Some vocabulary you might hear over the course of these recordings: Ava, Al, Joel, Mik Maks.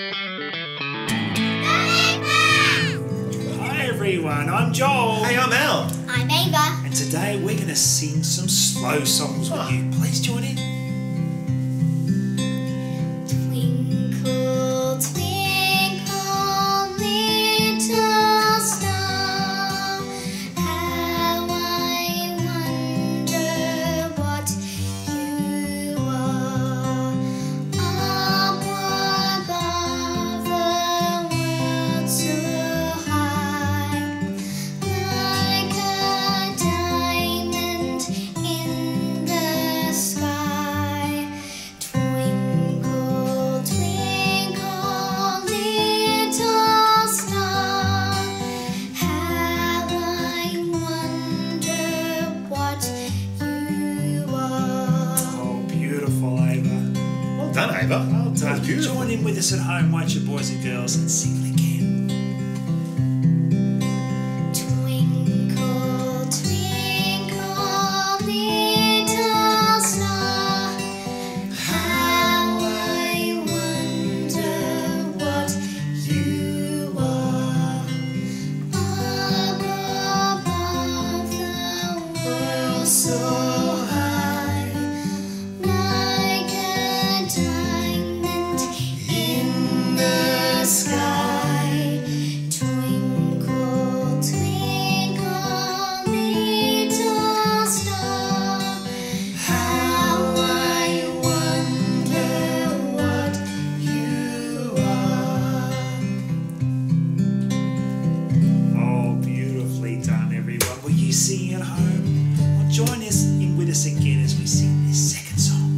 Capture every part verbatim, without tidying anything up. Hi everyone, I'm Joel. Hey, I'm Al. I'm Ava. And today we're going to sing some slow songs with you. Please join in. Done, Ava. Well done. Beautiful. Join in with us at home, won't you, boys and girls, and sing it again. Singing at home, well, join us in with us again as we sing this second song.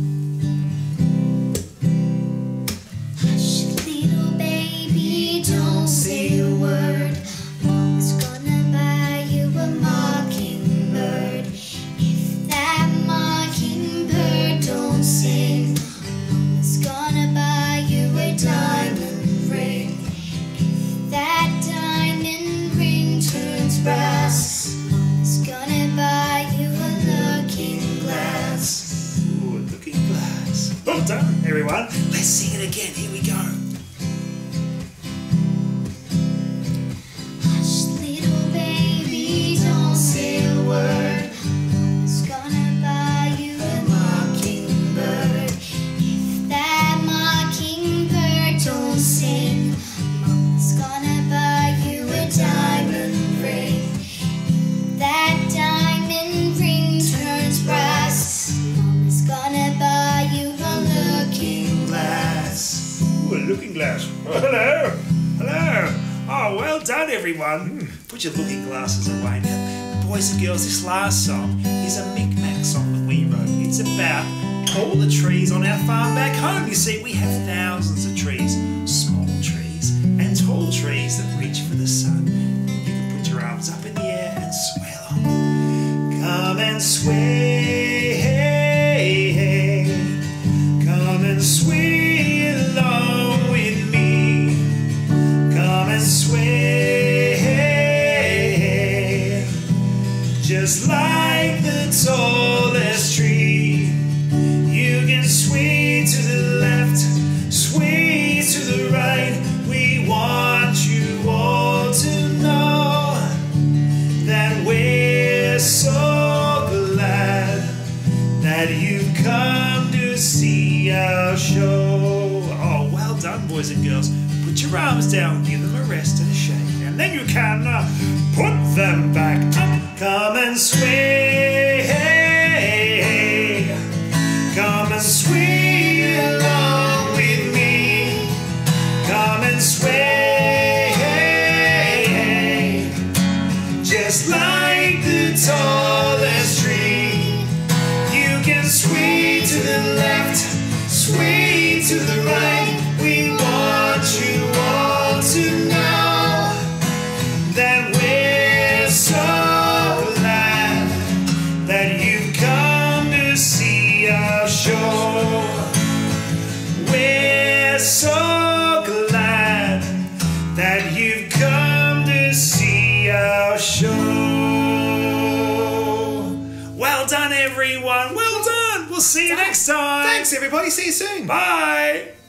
Hush, little baby, don't say a word. Mom's gonna buy you a mockingbird. If that mockingbird don't sing, Mom's gonna buy you a diamond ring. If that diamond ring turns brass, well done, everyone. Let's sing it again. Here we go. Looking glass. Oh, hello, hello. Oh, well done, everyone. Mm. Put your looking glasses away now. Boys and girls, this last song is a Mik Maks song that we wrote. It's about all the trees on our farm back home. You see, we have thousands of trees, small trees and tall trees that reach for the sun. You can put your arms up in the air and sway along. Come and sway, come and sway. Just like the tallest tree, you can sway to the left, sway to the right. We want you all to know that we're so glad that you've come to see our show. Oh, well done, boys and girls. Put your arms down, give them a rest and a shake, and then you can uh, put them back up. Come and sway, come and sway along with me. Come and sway, just like the tallest tree. You can sway to the left, sway to the right. We want you all to know that we're so so glad that you've come to see our show. Well done, everyone. Well done. We'll see you next time. Thanks, everybody. See you soon. Bye.